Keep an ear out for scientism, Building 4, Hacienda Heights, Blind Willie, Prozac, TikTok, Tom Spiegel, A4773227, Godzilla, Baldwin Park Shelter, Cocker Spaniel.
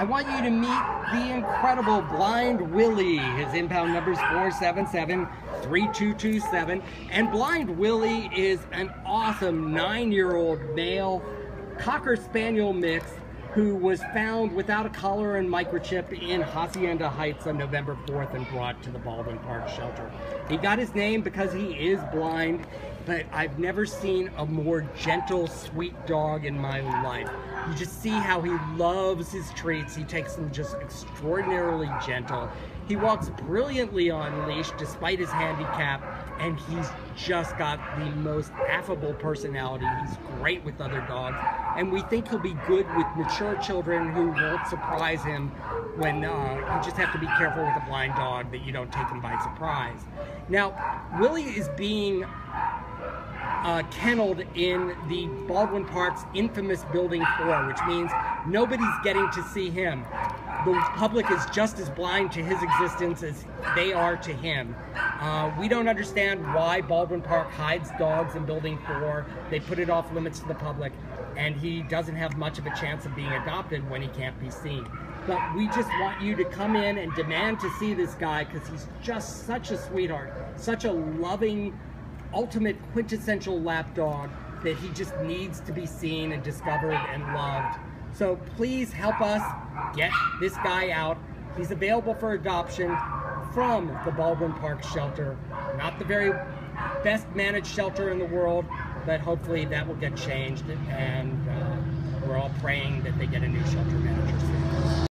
I want you to meet the incredible Blind Willie. His impound number is 477-3227. And Blind Willie is an awesome 9-year-old male Cocker Spaniel mix who was found without a collar and microchip in Hacienda Heights on November 4th and brought to the Baldwin Park Shelter. He got his name because he is blind, but I've never seen a more gentle, sweet dog in my life. You just see how he loves his treats. He takes them just extraordinarily gentle. He walks brilliantly on leash despite his handicap, and he's just got the most affable personality. He's great with other dogs, and we think he'll be good with mature children who won't surprise him when you just have to be careful with a blind dog that you don't take him by surprise. Now, Willie is being kenneled in the Baldwin Park's infamous Building 4, which means nobody's getting to see him. The public is just as blind to his existence as they are to him. We don't understand why Baldwin Park hides dogs in Building 4. They put it off limits to the public, and he doesn't have much of a chance of being adopted when he can't be seen. But we just want you to come in and demand to see this guy, because he's just such a sweetheart, such a loving, ultimate quintessential lapdog that he just needs to be seen and discovered and loved. So please help us get this guy out. He's available for adoption from the Baldwin Park Shelter. Not the very best managed shelter in the world, but hopefully that will get changed, and we're all praying that they get a new shelter manager soon.